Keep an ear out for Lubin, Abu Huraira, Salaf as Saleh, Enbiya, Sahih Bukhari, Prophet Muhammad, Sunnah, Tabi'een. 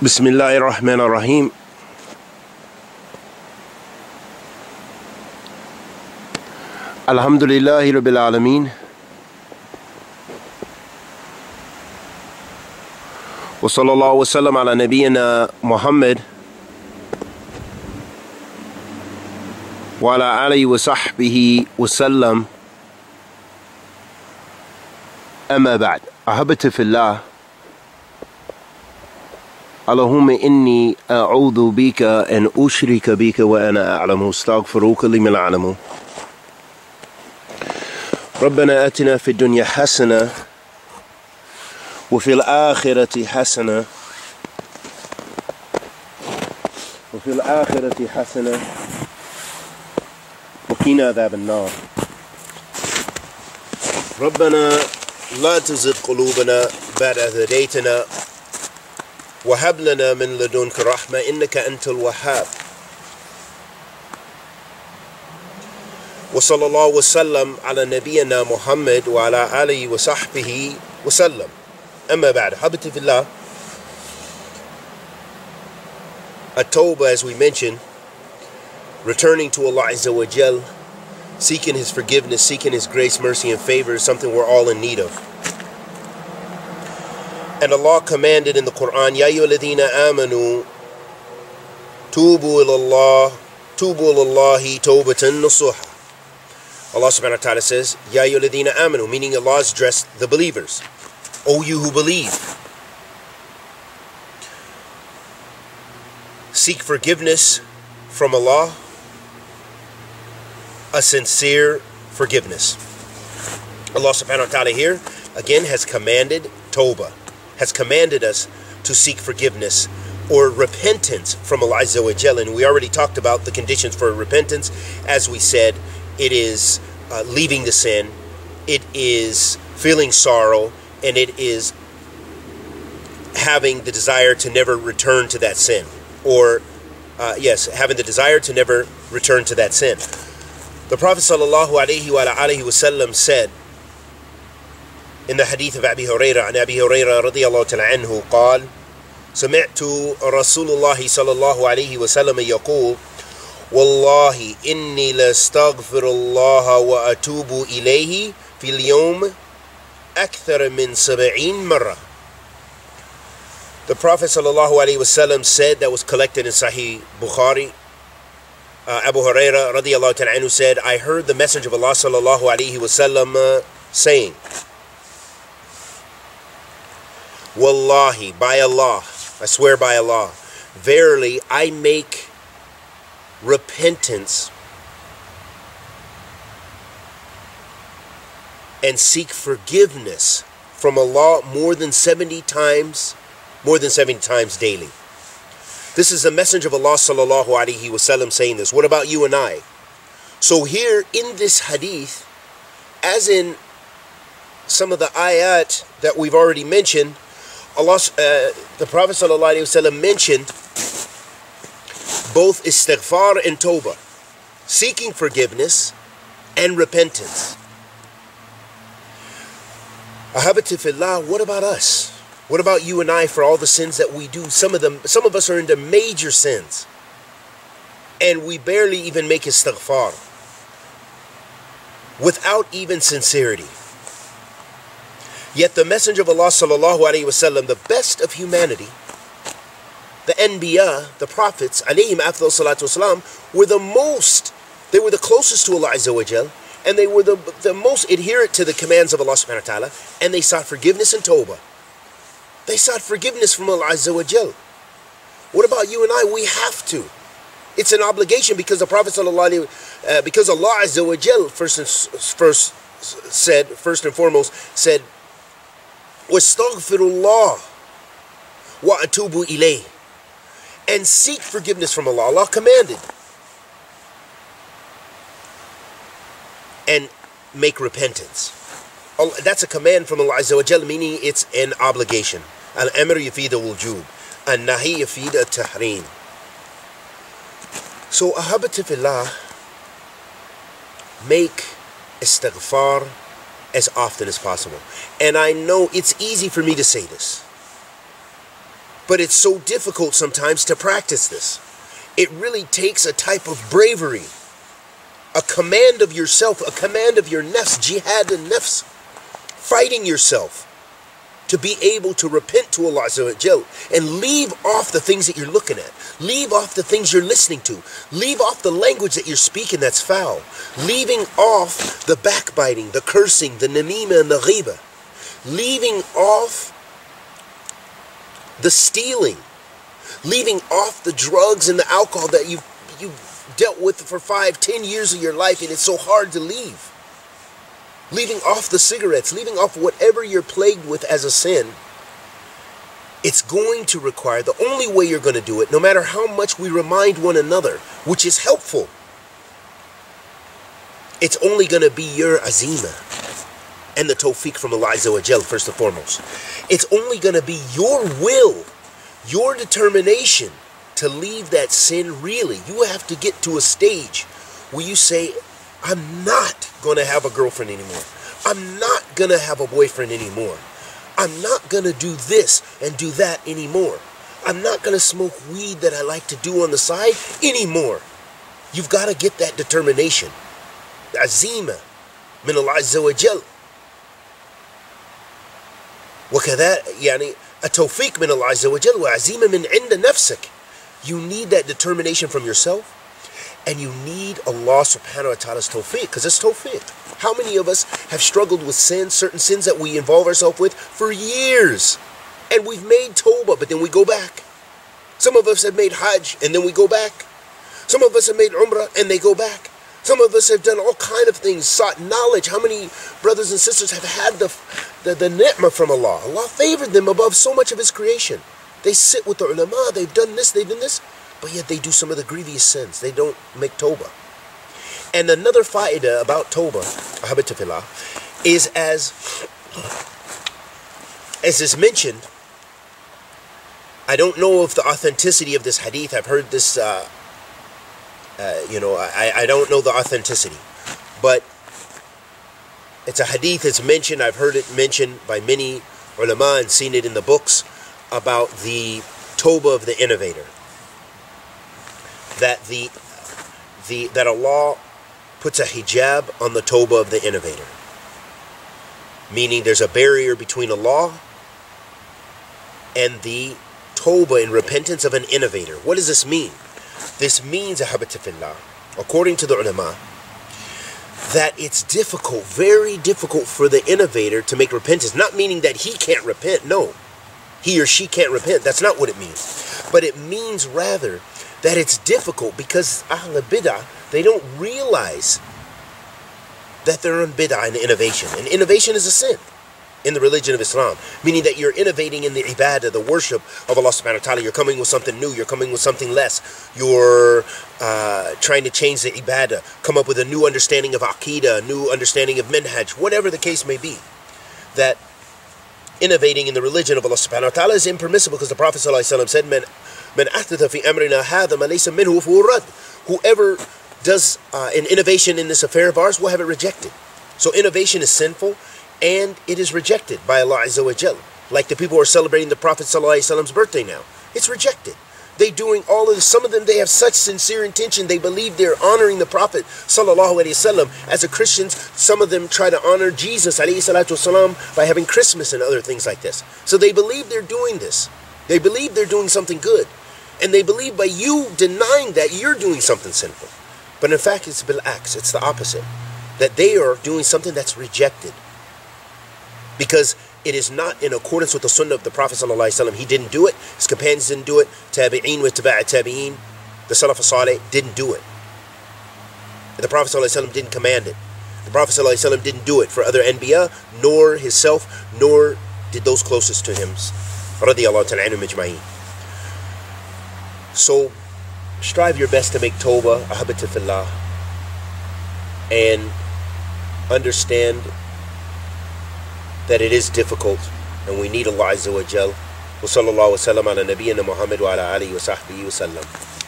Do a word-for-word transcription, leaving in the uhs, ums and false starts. Bismillahir Rahmanir Rahim. Alhamdulillahi Rabbil Alameen. Wa sallallahu wa sallam ala nabiyyina Muhammad wa ala alihi wa sahbihi wa sallam. Amma ba'd. Ahabati fillah. اللهم إني أعوذ بك أن أشرك بك وأنا أعلم استغفرك لما لا أعلم ربنا آتنا في الدنيا حسنة وفي الآخرة حسنة وفي الآخرة حسنة وقنا عذاب النار ربنا لا تزغ قلوبنا بعد إذ هديتنا وهب لنا من لدنك رحمة إنك أنت الوهاب وصلى الله وسلم على نبينا محمد وعلى آله وصحبه وسلم أما بعد حبيبتي في الله. At-Tawbah, as we mentioned, returning to Allah Azza wa Jal, seeking His forgiveness, seeking His grace, mercy and favor is something we're all in need of. And Allah commanded in the Quran, Ya ayyuhalladhina amanu, tubu ilallah, tubu ilallahi tawbatan nasuha. Allah subhanahu wa ta'ala says, Ya ayyuhalladhina amanu, meaning Allah has addressed the believers. O you who believe, seek forgiveness from Allah, a sincere forgiveness. Allah subhanahu wa ta'ala here, again, has commanded tawbah, has commanded us to seek forgiveness or repentance from Allah Azza wa Jal. And we already talked about the conditions for repentance. As we said, it is uh, leaving the sin, it is feeling sorrow, and it is having the desire to never return to that sin. Or, uh, yes, having the desire to never return to that sin. The Prophet sallallahu alaihi wa alihi wasallam said, in the hadith of Abu Huraira, عن أبي هريرة رضي الله تعالى عنه قال سمعت رسول الله صلى الله عليه وسلم يقول والله إني لأستغفر الله وأتوب إليه في اليوم أكثر من سبعين مرة. The Prophet صلى الله عليه وسلم said, that was collected in Sahih Bukhari, uh, Abu Huraira رضي الله تعالى عنه said, I heard the Messenger of Allah صلى الله عليه وسلم uh, saying, Wallahi, by Allah, I swear by Allah, verily I make repentance and seek forgiveness from Allah more than seventy times, more than seventy times daily. This is the Messenger of Allah sallallahu alaihi wasallam saying this. What about you and I? So here in this hadith, as in some of the ayat that we've already mentioned, Allah, uh, the Prophet ﷺ mentioned both istighfar and tawbah, seeking forgiveness and repentance. Ahabati fillah, what about us? What about you and I for all the sins that we do? Some of them, some of us are into major sins, and we barely even make istighfar without even sincerity. Yet the Messenger of Allah sallallahu alaihi wasallam, the best of humanity, the Enbiya, the prophets, alayhim afdal salatu wasalam, were the most, they were the closest to Allah Azza wa Jal, and they were the, the most adherent to the commands of Allah subhanahu wa ta'ala, and they sought forgiveness and tawbah. They sought forgiveness from Allah Azza wa Jal. What about you and I? We have to. It's an obligation, because the Prophet sallallahu alaihi, uh, because Allah Azza wa Jal first and first said, first and foremost said, وَاسْتَغْفِرُ اللَّهِ وَأَتُوبُ إِلَيْهِ, and seek forgiveness from Allah. Allah commanded, and make repentance. That's a command from Allah Azza wa Jal, meaning it's an obligation. Al-amr yufid al-wujub, al-nahi yufid al-tahreem. So ahabati fillah, make istighfar as often as possible. And I know it's easy for me to say this, But it's so difficult sometimes to practice this. It really takes a type of bravery, a command of yourself, a command of your nafs, jihad and nafs, fighting yourself to be able to repent to Allah and leave off the things that you're looking at, leave off the things you're listening to, leave off the language that you're speaking that's foul, leaving off the backbiting, the cursing, the namima and the ghibah, leaving off the stealing, leaving off the drugs and the alcohol that you've, you've dealt with for five, ten years of your life and it's so hard to leave. Leaving off the cigarettes, leaving off whatever you're plagued with as a sin. It's going to require, the only way you're going to do it, no matter how much we remind one another, which is helpful, it's only going to be your azima and the tawfiq from Allah Azza wa Jal, first and foremost. It's only going to be your will, your determination to leave that sin really. You have to get to a stage where you say, I'm not going to have a girlfriend anymore. I'm not going to have a boyfriend anymore. I'm not going to do this and do that anymore. I'm not going to smoke weed that I like to do on the side anymore. You've got to get that determination. Azima min Allah Azza wa Jal. وَكَذَا يعني التوفيق من الله عز وجل وعزيمة من عند نفسك. You need that determination from yourself, and you need Allah subhanahu wa ta'ala's tawfiq, because it's tawfiq. How many of us have struggled with sins, certain sins that we involve ourselves with for years, and we've made tawbah, but then we go back. Some of us have made hajj, and then we go back. Some of us have made umrah, and they go back. Some of us have done all kinds of things, sought knowledge. How many brothers and sisters have had the, the, the ni'mah from Allah? Allah favored them above so much of His creation. They sit with the ulama, they've done this, they've done this, but yet they do some of the grievous sins. They don't make tawbah. And another fa'idah about tawbah, ahabata fillah, is as, as is mentioned, I don't know of the authenticity of this hadith. I've heard this... Uh, Uh, you know, I, I don't know the authenticity, but it's a hadith that's mentioned. I've heard it mentioned by many ulama and seen it in the books about the tawbah of the innovator. That the, the that Allah puts a hijab on the tawbah of the innovator. Meaning there's a barrier between Allah and the tawbah and repentance of an innovator. What does this mean? This means, ahabata fillah, according to the ulama, that it's difficult, very difficult for the innovator to make repentance. Not meaning that he can't repent, no. He or she can't repent, that's not what it means. But it means rather that it's difficult because Ahl al-Bid'ah, they don't realize that they're in bid'ah and innovation. And innovation is a sin in the religion of Islam, meaning that you're innovating in the ibadah, the worship of Allah subhanahu wa ta'ala. You're coming with something new, you're coming with something less, you're uh, trying to change the ibadah, come up with a new understanding of aqidah, a new understanding of minhaj, whatever the case may be. That innovating in the religion of Allah subhanahu wa ta'ala is impermissible, because the Prophet sallallahu alaihi wasallam said, "Man, man ahdatha fi amrina hadha ma laysa minhu fahuwa rad." Whoever does uh, an innovation in this affair of ours, we'll have it rejected. So innovation is sinful, and it is rejected by Allah Azza wa Jal. Like the people who are celebrating the Prophet Sallallahu Alaihi Wasallam's birthday now. It's rejected. They doing all of this. Some of them, they have such sincere intention. They believe they're honoring the Prophet Sallallahu Alaihi Wasallam. As a Christian, some of them try to honor Jesus Alayhi Salatu Wasallam by having Christmas and other things like this. So they believe they're doing this. They believe they're doing something good. And they believe by you denying that, you're doing something sinful. But in fact, it's bil-aks. It's the opposite. That they are doing something that's rejected. Because it is not in accordance with the Sunnah of the Prophet ﷺ. He didn't do it. His companions didn't do it. Tabi'een with Tabi'a Tabi'een. The Salaf as Saleh didn't do it. The Prophet ﷺ didn't command it. The Prophet ﷺ didn't do it for other Enbiya, nor himself, nor did those closest to him. So, strive your best to make tawbah, ahabata fillah, and understand that it is difficult, and we need Allah Azza wa Jal. Wa sallallahu wa sallam ala nabiyyina Muhammad wa ala alihi wa sahbihi wa sallam.